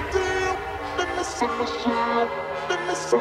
Let me see.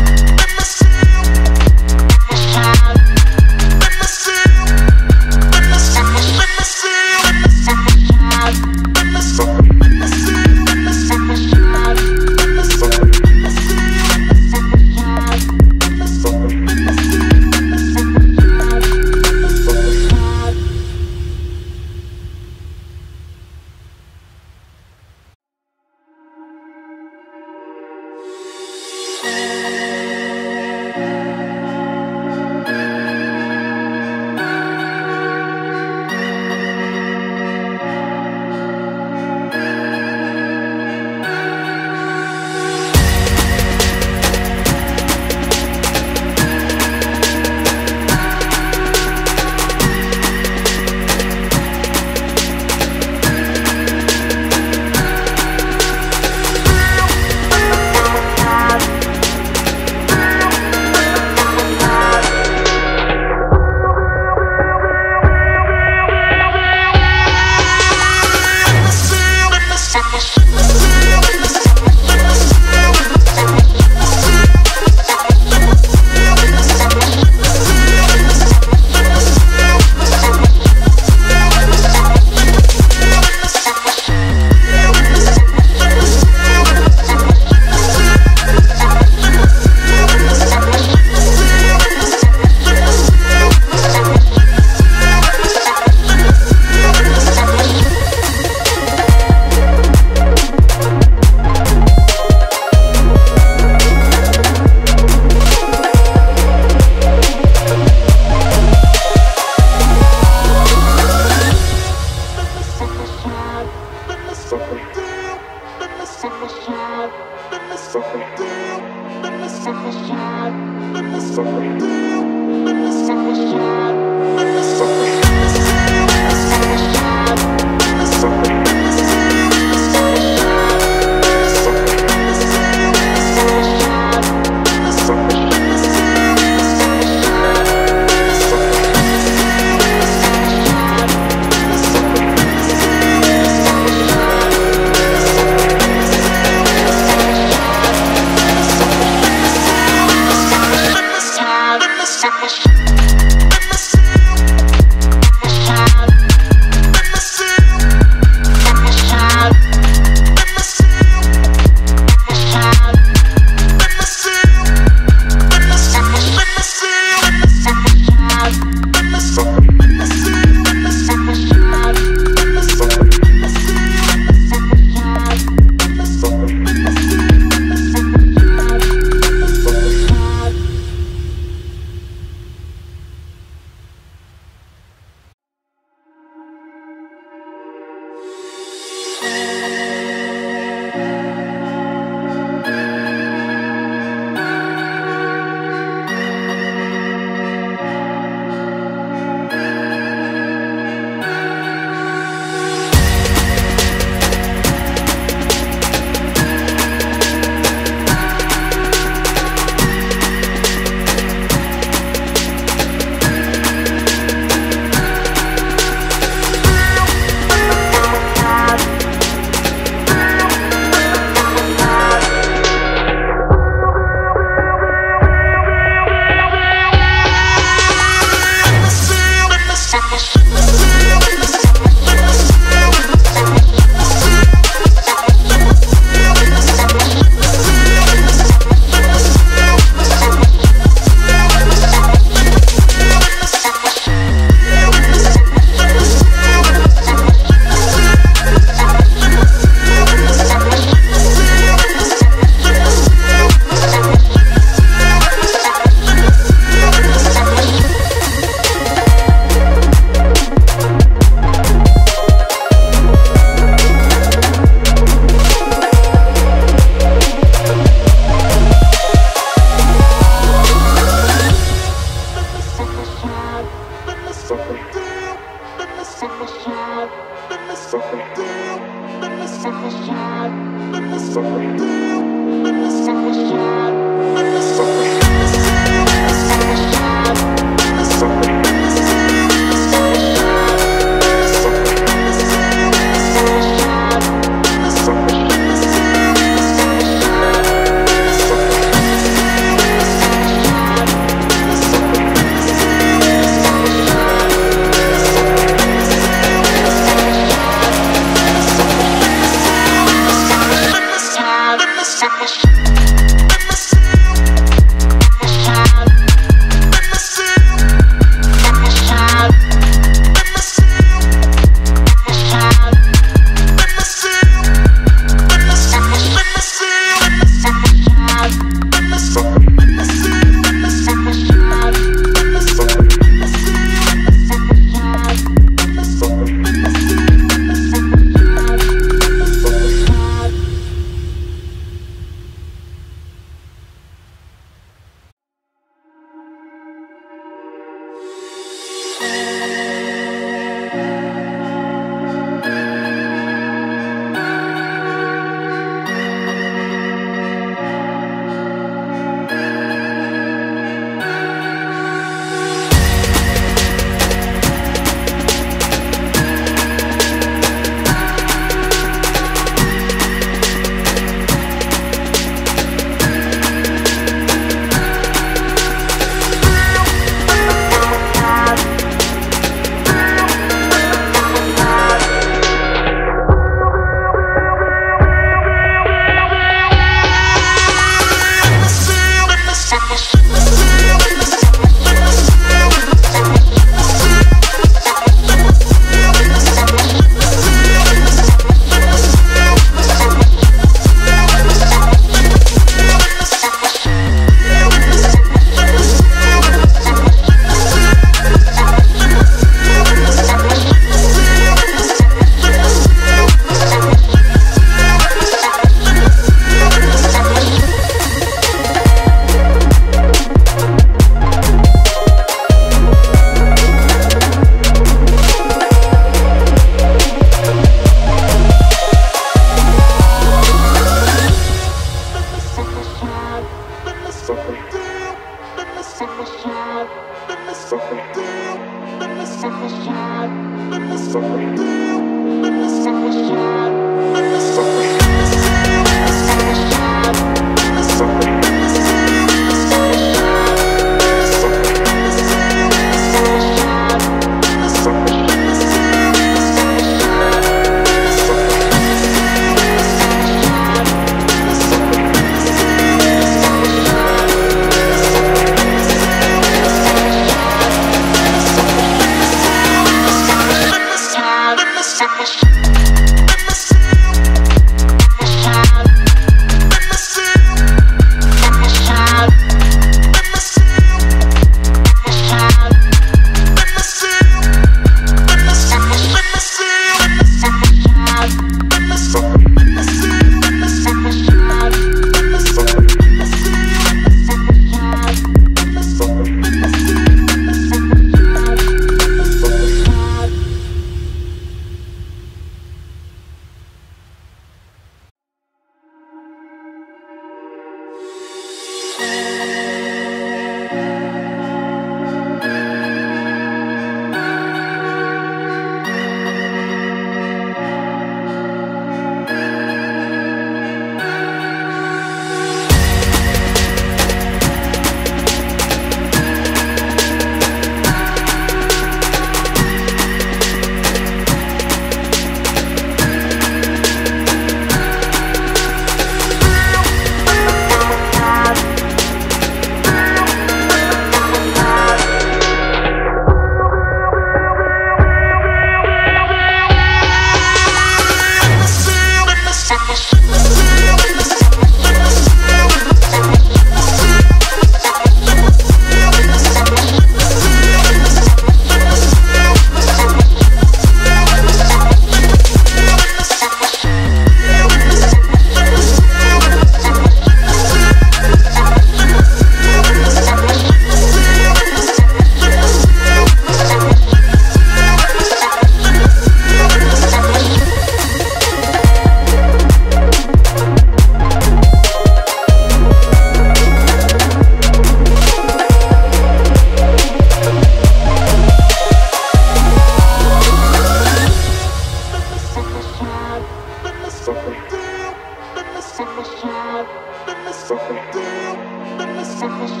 Let me see.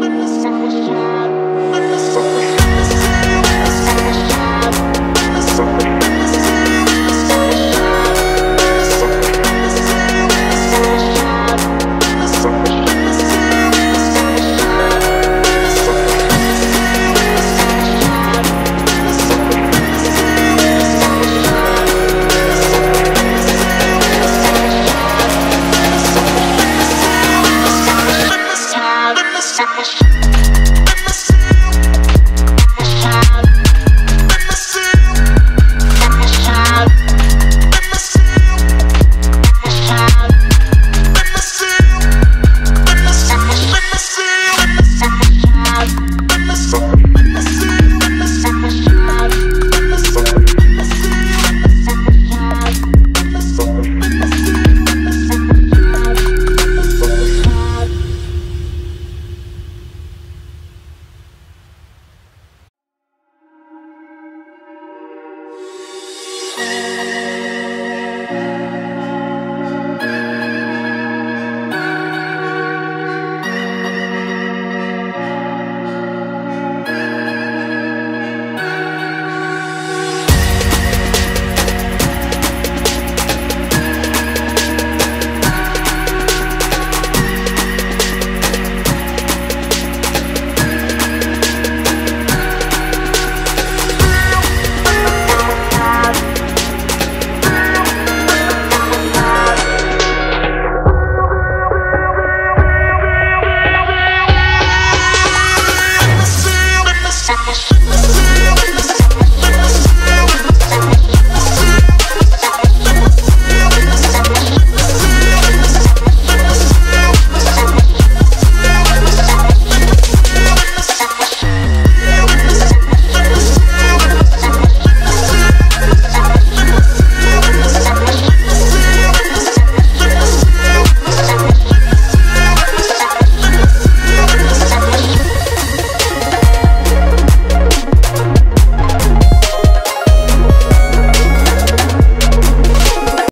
Let me suck a shot.